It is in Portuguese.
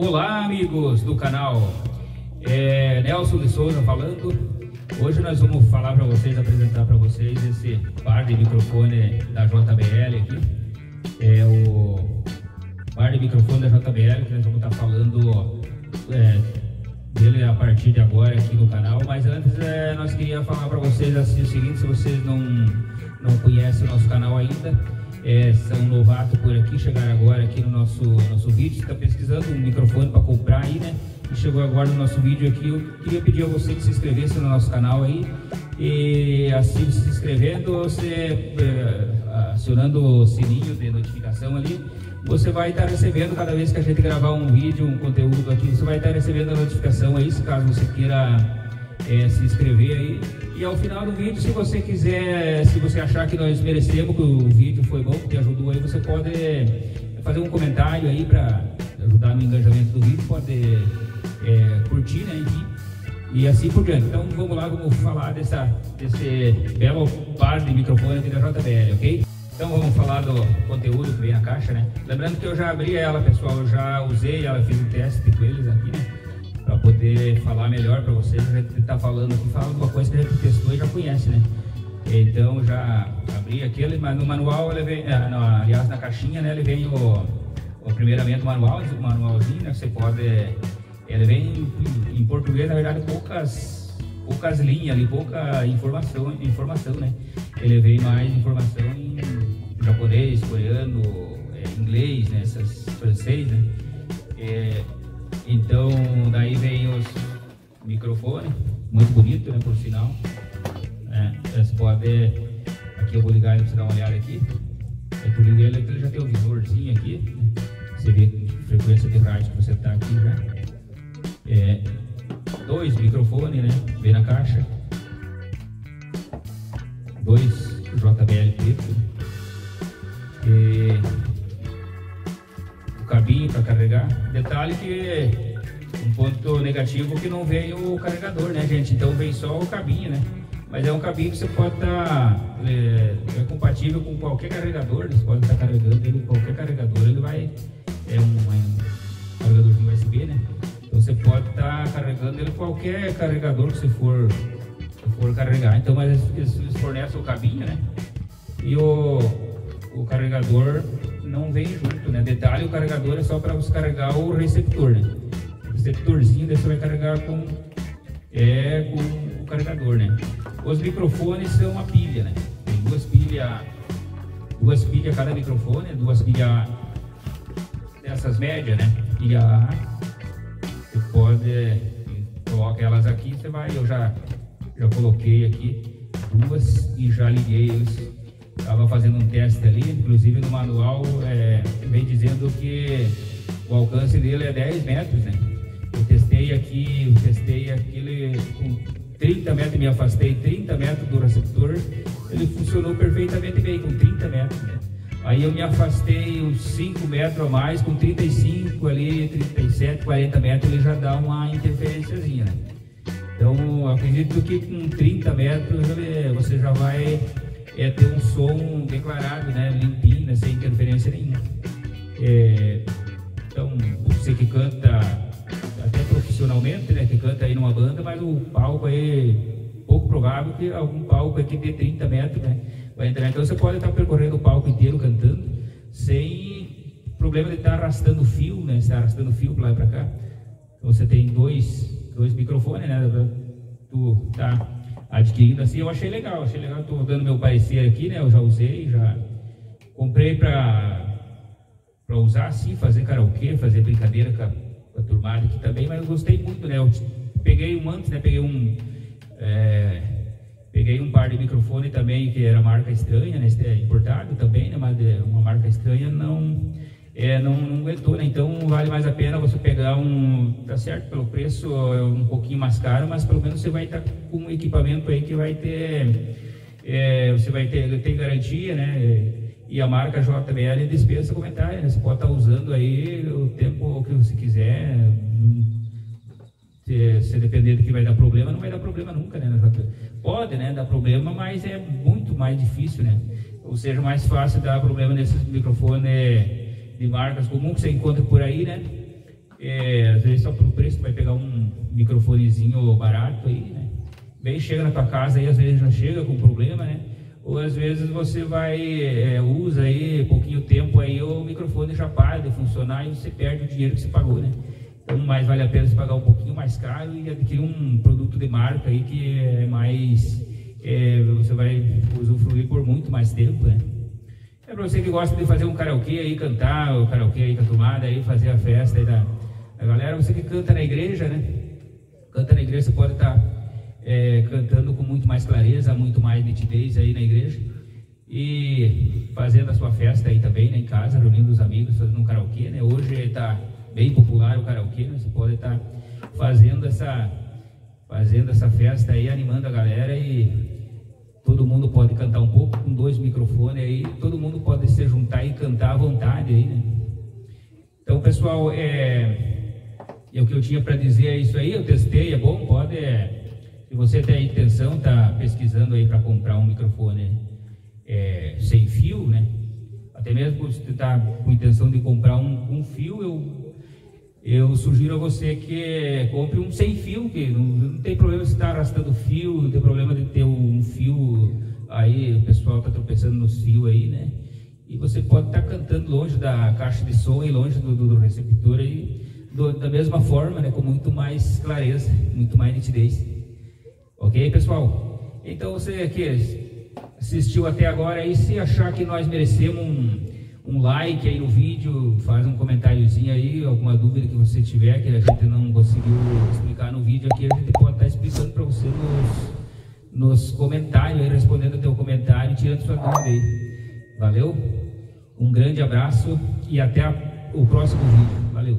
Olá, amigos do canal, Nelson de Souza falando. Hoje nós vamos falar para vocês, apresentar para vocês esse par de microfone da JBL aqui. É o par de microfone da JBL que nós vamos estar falando dele a partir de agora aqui no canal. Mas antes nós queríamos falar para vocês assim o seguinte: se vocês não conhecem o nosso canal ainda, são novatos por aqui, chegaram agora aqui no nosso vídeo, está pesquisando um microfone para comprar aí, né? E chegou agora no nosso vídeo aqui. Eu queria pedir a você que se inscrevesse no nosso canal aí, e assim se inscrevendo, você acionando o sininho de notificação ali, você vai estar recebendo cada vez que a gente gravar um vídeo, um conteúdo aqui, você vai estar recebendo a notificação aí, se caso você queira se inscrever aí. E ao final do vídeo, se você quiser, se você achar que nós merecemos, que o vídeo foi bom, que te ajudou aí, você pode fazer um comentário aí para ajudar no engajamento do vídeo, pode curtir, né, e assim por diante. Então vamos lá, vamos falar desse belo par de microfone aqui da JBL, ok? Então vamos falar do conteúdo que vem na caixa, né? Lembrando que eu já abri ela, pessoal, eu já usei ela, fiz um teste com eles aqui, né? Para poder falar melhor para vocês. A gente está falando aqui, fala alguma coisa que a gente testou e já conhece, né? Então já abri aquele, mas no manual ele vem, aliás, na caixinha, né, ele vem primeiramente o manual, o manualzinho, né, que você pode, ele vem em português, na verdade, poucas linhas ali, pouca informação, né? Ele vem mais informação em japonês, coreano, inglês, né, francês, né? Então daí vem os microfones, muito bonito, né, por sinal, né? Você pode ver aqui, eu vou ligar ele para você dar uma olhada aqui. É por ligar ele já tem o visorzinho aqui, né? Você vê a frequência de rádio que você está aqui já. Dois microfones, né, vem na caixa, dois JBL preto, cabinho para carregar. Detalhe que um ponto negativo que não veio o carregador, né, gente? Então vem só o cabinho, né? Mas é um cabinho que você pode estar é compatível com qualquer carregador. Você pode estar carregando ele em qualquer carregador, ele vai um carregador de USB, né? Então você pode estar carregando ele em qualquer carregador que você for carregar. Então, mas eles fornecem o cabinho, né? E o carregador não vem junto, né? Detalhe, o carregador é só para você carregar o receptor, né? O receptorzinho daí você vai carregar com o carregador, né? Os microfones são uma pilha, né? Tem duas pilhas cada microfone, duas pilhas dessas médias, né? Pilha A, você pode colocar elas aqui, você vai, eu já coloquei aqui duas e já liguei eles. Estava fazendo um teste ali, inclusive no manual vem dizendo que o alcance dele é 10 metros, né? Eu testei aqui, ele com 30 metros, me afastei 30 metros do receptor, ele funcionou perfeitamente bem com 30 metros, né? Aí eu me afastei uns 5 metros a mais, com 35 ali, 37, 40 metros, ele já dá uma interferênciazinha, né? Então acredito que com 30 metros você já vai ter um som declarado, né, limpinho, né, sem interferência nenhuma. Então você que canta até profissionalmente, né, que canta aí numa banda, mas o palco aí, pouco provável que algum palco aqui dê 30 metros, né, vai entrar. Então você pode estar percorrendo o palco inteiro cantando, sem problema de estar arrastando fio, né, estar arrastando fio para lá e para cá. Então você tem dois microfones, né, tu tá adquirindo assim. Eu achei legal, estou dando meu parecer aqui, né? Eu já usei, já comprei para usar assim, fazer karaokê, fazer brincadeira com a turmada aqui também, mas eu gostei muito, né? Eu peguei um antes, né? Peguei um par de microfone também que era marca estranha, né? Importado também, né? Mas uma marca estranha não aguentou, né? Então vale mais a pena você pegar tá certo, pelo preço é um pouquinho mais caro, mas pelo menos você vai estar com um equipamento aí que vai ter, você vai ter garantia, né? E a marca JBL dispensa comentário, né? Você pode estar usando aí o tempo que você quiser, se depender do que vai dar problema, não vai dar problema nunca, né? Pode, né, dar problema, mas é muito mais difícil, né? Ou seja, mais fácil dar problema nesses microfones de marcas comuns que você encontra por aí, né? às vezes só pelo preço vai pegar um microfonezinho barato aí, né? Bem, chega na tua casa aí, às vezes já chega com problema, né? Ou às vezes você vai, usa aí pouquinho tempo aí, o microfone já para de funcionar e você perde o dinheiro que você pagou, né? Então mais vale a pena você pagar um pouquinho mais caro e adquirir um produto de marca aí que é mais, você vai usufruir por muito mais tempo, né? É pra você que gosta de fazer um karaokê aí, cantar o karaokê aí com a tomada aí, fazer a festa aí da galera. Você que canta na igreja, né? Canta na igreja, você pode estar cantando com muito mais clareza, muito mais nitidez aí na igreja. E fazendo a sua festa aí também, né? Em casa, reunindo os amigos, fazendo um karaokê, né? Hoje tá bem popular o karaokê, né? Você pode estar fazendo essa festa aí, animando a galera e... todo mundo pode cantar um pouco, com dois microfones aí, todo mundo pode se juntar e cantar à vontade aí, né? Então, pessoal, o que eu tinha para dizer é isso aí, eu testei, é bom, pode, se você tem a intenção, tá pesquisando aí para comprar um microfone sem fio, né? Até mesmo se tá com intenção de comprar um fio, eu sugiro a você que compre um sem fio, que não tem problema de estar arrastando fio, não tem problema de ter um fio, aí o pessoal está tropeçando nos fios aí, né? E você pode estar cantando longe da caixa de som e longe do receptor aí, da mesma forma, né? Com muito mais clareza, muito mais nitidez. Ok, pessoal? Então você que assistiu até agora aí, se achar que nós merecemos um like aí no vídeo, faz um comentáriozinho aí, alguma dúvida que você tiver, que a gente não conseguiu explicar no vídeo aqui, a gente pode estar explicando para você nos comentários, aí, respondendo o teu comentário e tirando sua dúvida aí. Valeu? Um grande abraço e até o próximo vídeo. Valeu!